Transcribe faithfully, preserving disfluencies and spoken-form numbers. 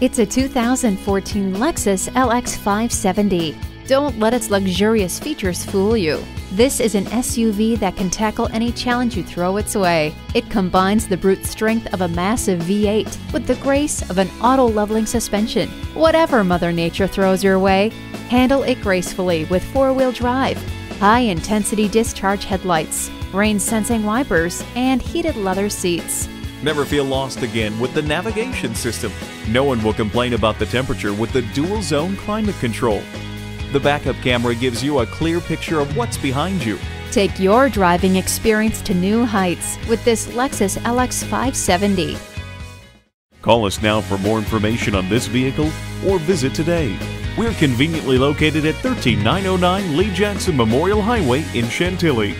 It's a two thousand fourteen Lexus L X five seventy. Don't let its luxurious features fool you. This is an S U V that can tackle any challenge you throw its way. It combines the brute strength of a massive V eight with the grace of an auto-leveling suspension. Whatever Mother Nature throws your way, handle it gracefully with four-wheel drive, high-intensity discharge headlights, rain-sensing wipers, and heated leather seats. Never feel lost again with the navigation system. No one will complain about the temperature with the dual-zone climate control. The backup camera gives you a clear picture of what's behind you. Take your driving experience to new heights with this Lexus L X five seventy. Call us now for more information on this vehicle or visit today. We're conveniently located at one three nine zero nine Lee Jackson Memorial Highway in Chantilly.